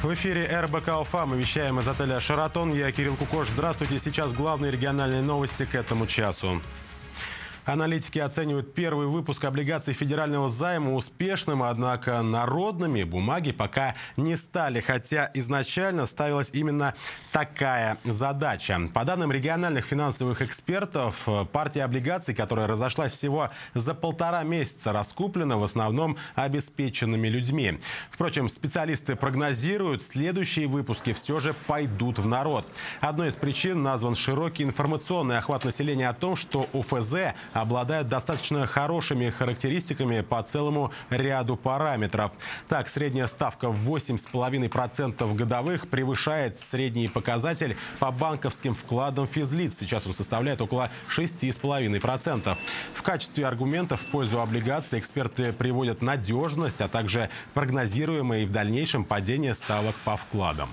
В эфире РБК Уфа. Мы вещаем из отеля «Шаратон». Я Кирилл Кукош. Здравствуйте. Сейчас главные региональные новости к этому часу. Аналитики оценивают первый выпуск облигаций федерального займа успешным, однако народными бумаги пока не стали, хотя изначально ставилась именно такая задача. По данным региональных финансовых экспертов, партия облигаций, которая разошлась всего за полтора месяца, раскуплена в основном обеспеченными людьми. Впрочем, специалисты прогнозируют, следующие выпуски все же пойдут в народ. Одной из причин назван широкий информационный охват населения о том, что ОФЗ – обладают достаточно хорошими характеристиками по целому ряду параметров. Так, средняя ставка 8,5% годовых превышает средний показатель по банковским вкладам физлиц. Сейчас он составляет около 6,5%. В качестве аргументов в пользу облигаций эксперты приводят надежность, а также прогнозируемое и в дальнейшем падение ставок по вкладам.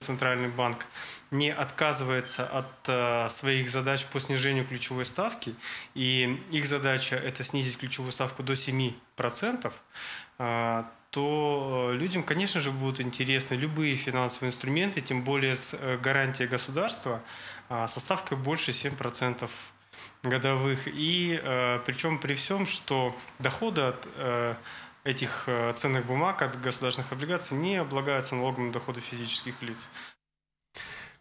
Центральный банк не отказывается от своих задач по снижению ключевой ставки. И их задача – это снизить ключевую ставку до 7%. То людям, конечно же, будут интересны любые финансовые инструменты, тем более с гарантией государства, со ставкой больше 7% годовых. И причем при всем, что доходы от этих ценных бумаг, от государственных облигаций не облагаются налогом на доходы физических лиц.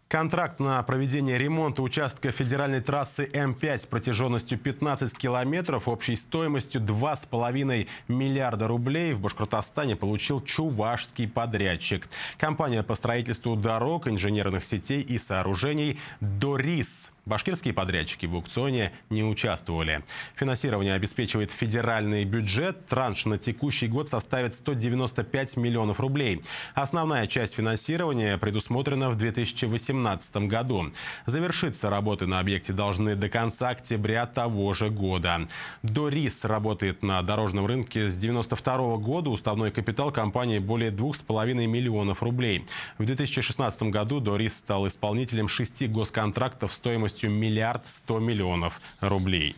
Контракт на проведение ремонта участка федеральной трассы М5 протяженностью 15 километров общей стоимостью 2,5 миллиарда рублей в Башкортостане получил чувашский подрядчик. Компания по строительству дорог, инженерных сетей и сооружений «Дорис». Башкирские подрядчики в аукционе не участвовали. Финансирование обеспечивает федеральный бюджет. Транш на текущий год составит 195 миллионов рублей. Основная часть финансирования предусмотрена в 2018 году. Завершиться работы на объекте должны до конца октября того же года. «Дорис» работает на дорожном рынке с 1992 года. Уставной капитал компании более 2,5 миллионов рублей. В 2016 году «Дорис» стал исполнителем 6 госконтрактов стоимостью 1,1 миллиарда рублей.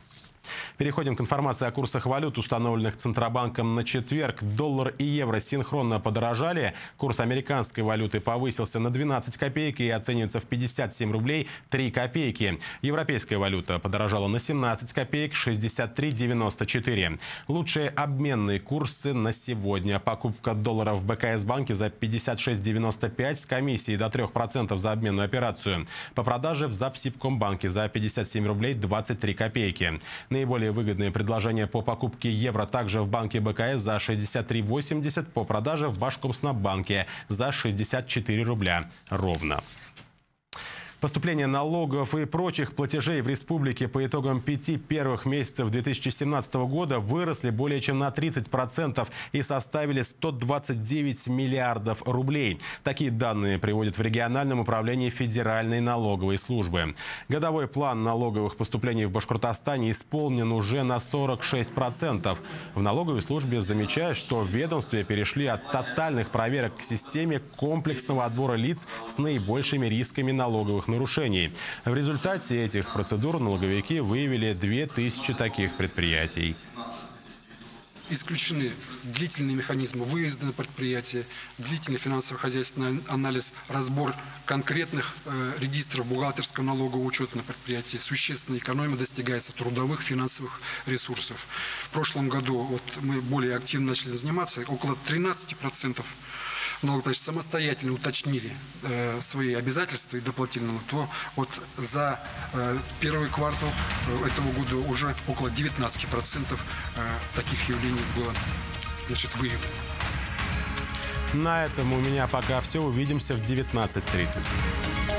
Переходим к информации о курсах валют, установленных Центробанком на четверг. Доллар и евро синхронно подорожали. Курс американской валюты повысился на 12 копеек и оценивается в 57 рублей 3 копейки. Европейская валюта подорожала на 17 копеек 63,94. Лучшие обменные курсы на сегодня. Покупка доллара в БКС банке за 56,95 с комиссией до 3% за обменную операцию. По продаже в Запсибкомбанке за 57 рублей 23 копейки. Наиболее выгодные предложения по покупке евро также в банке БКС за 63,80, по продаже в Башкомснаббанке за 64 рубля ровно. Поступление налогов и прочих платежей в республике по итогам 5 первых месяцев 2017 года выросли более чем на 30% и составили 129 миллиардов рублей. Такие данные приводят в региональном управлении Федеральной налоговой службы. Годовой план налоговых поступлений в Башкортостане исполнен уже на 46%. В налоговой службе замечают, что в ведомстве перешли от тотальных проверок к системе комплексного отбора лиц с наибольшими рисками налоговых нарушений. В результате этих процедур налоговики выявили 2000 таких предприятий. Исключены длительные механизмы выезда на предприятие, длительный финансово-хозяйственный анализ, разбор конкретных регистров бухгалтерского налогового учета на предприятии. Существенная экономия достигается трудовых финансовых ресурсов. В прошлом году мы более активно начали заниматься, около 13% налогоплательщиков самостоятельно уточнили свои обязательства и доплатили налог, то за первый квартал этого года уже около 19% таких явлений было, выявлено. На этом у меня пока все. Увидимся в 19:30.